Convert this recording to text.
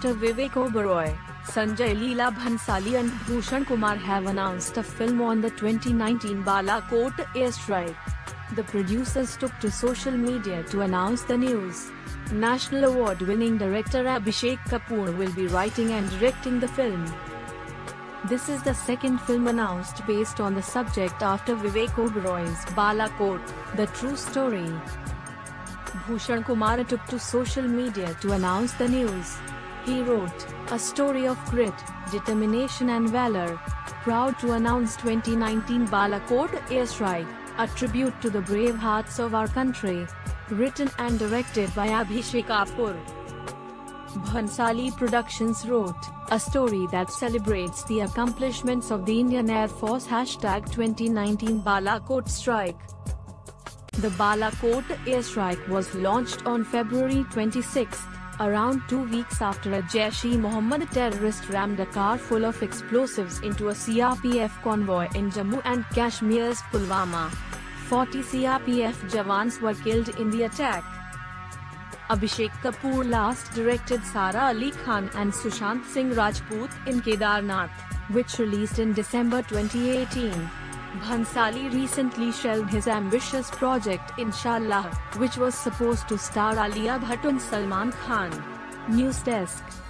director Vivek Oberoi, Sanjay Leela Bhansali and Bhushan Kumar have announced a film on the 2019 Balakot airstrike. The producers took to social media to announce the news. National award-winning director Abhishek Kapoor will be writing and directing the film. This is the second film announced based on the subject after Vivek Oberoi's Balakot, The True Story. Bhushan Kumar took to social media to announce the news. He wrote, "A story of grit, determination and valor. Proud to announce 2019 Balakot airstrike, a tribute to the brave hearts of our country." Written and directed by Abhishek Kapoor. Bhansali Productions wrote, "A story that celebrates the accomplishments of the Indian Air Force #2019 Balakot strike." The Balakot airstrike was launched on February 26, around 2 weeks after a Jaish-e-Mohammed terrorist rammed a car full of explosives into a CRPF convoy in Jammu and Kashmir's Pulwama. 40 CRPF jawans were killed in the attack. Abhishek Kapoor last directed Sara Ali Khan and Sushant Singh Rajput in Kedarnath, which released in December 2018. Bhansali recently shelved his ambitious project Inshallah, which was supposed to star Alia Bhatt and Salman Khan. News Desk.